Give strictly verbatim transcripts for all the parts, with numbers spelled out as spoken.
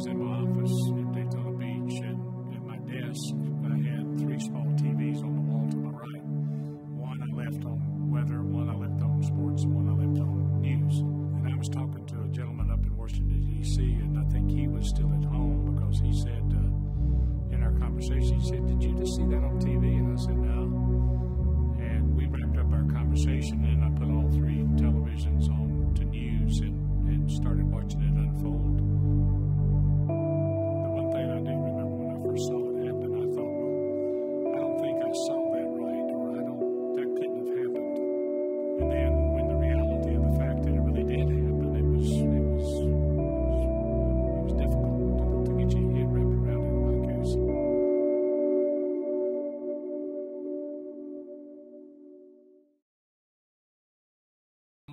was in my office in Daytona Beach, and at my desk I had three small T Vs on the wall to my right. One I left on weather, one I left on sports, one I left on news. And I was talking to a gentleman up in Washington, D C, and I think he was still at home, because he said, uh, in our conversation, he said, "Did you just see that on T V?" And I said, "No." And we wrapped up our conversation, and I put all three televisions on to news and, and started watching it unfold.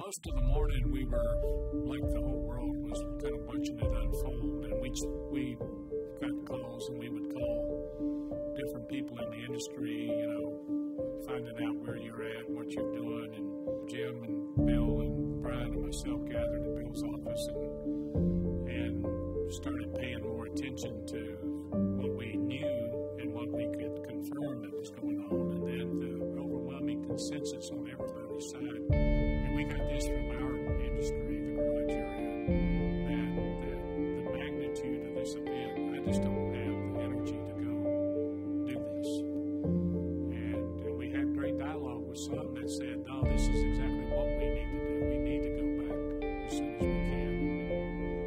Most of the morning we were, like the whole world was, kind of watching it unfold, and we, we got calls, and we would call different people in the industry, you know, finding out where you're at, what you're doing, and Jim and Bill and Brian and myself gathered at Bill's office and, and started paying more attention to what we knew and what we could confirm that was going on, and then the overwhelming consensus on everybody's side. We got this from our industry, the garage area, that, that the magnitude of this event, I just don't have the energy to go do this. And, and we had great dialogue with some that said, "No, this is exactly what we need to do. We need to go back as soon as we can.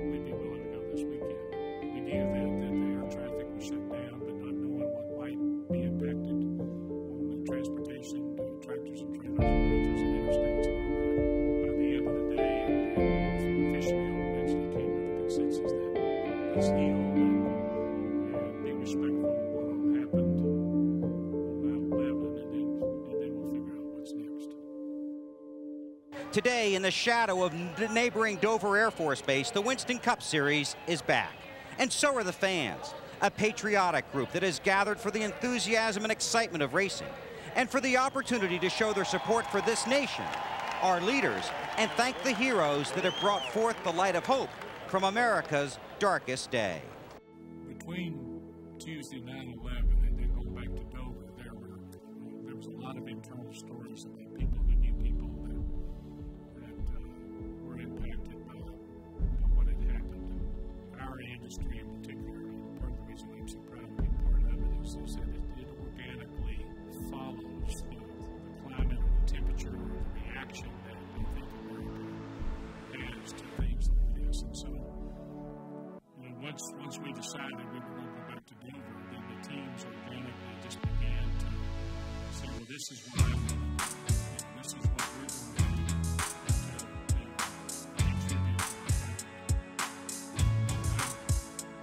And we'd be willing to go this weekend." We knew that, that the air traffic was shut down, but not knowing what might be impacted on the transportation, the tractors and trailers and bridges and interstates and all that. Let's heal and be respectful of what all happened on nine eleven, and then, and then we'll figure out what's next. Today, in the shadow of neighboring Dover Air Force Base, the Winston Cup Series is back. And so are the fans, a patriotic group that has gathered for the enthusiasm and excitement of racing, and for the opportunity to show their support for this nation, our leaders, and thank the heroes that have brought forth the light of hope from America's darkest day. Between Tuesday nine eleven and then going back to Dover, there were there was a lot of internal stories of the people who knew people that, that uh, were impacted by, by what had happened. Our industry in particular, and part of the reason I'm so proud to be part of it is that it, it organically follows the, the climate or the temperature or the reaction that we think the world has to things like this. And so Once, once we decided we were going to go back to Dover, then the teams organically just began to say, "Well, this is what I'm doing, and this is what we're going to do to, to contribute to the fact."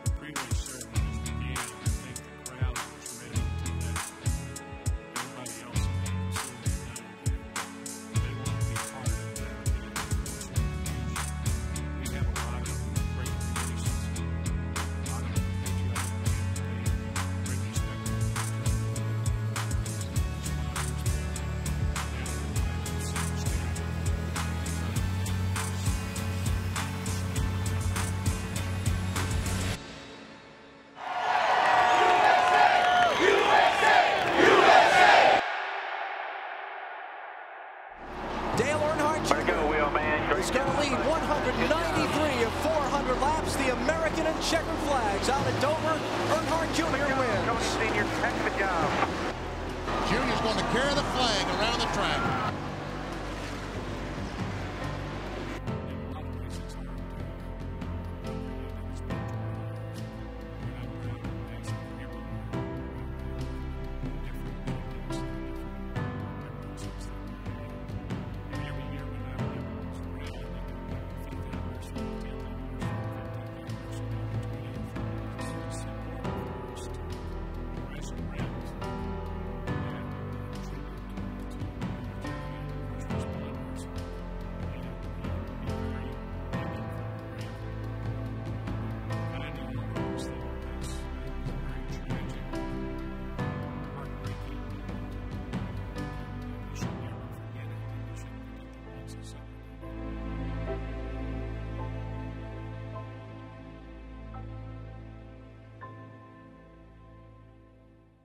The pre-race ceremonies began. I think the crowd was ready to let everybody else know, so they, they want to be part of that. We have a lot of Dale Earnhardt Junior is going to lead one hundred ninety-three of four hundred laps. The American and checkered flags out at Dover. Earnhardt Junior wins. Coach Senior, heck of a job. Junior's going to carry the flag around the track.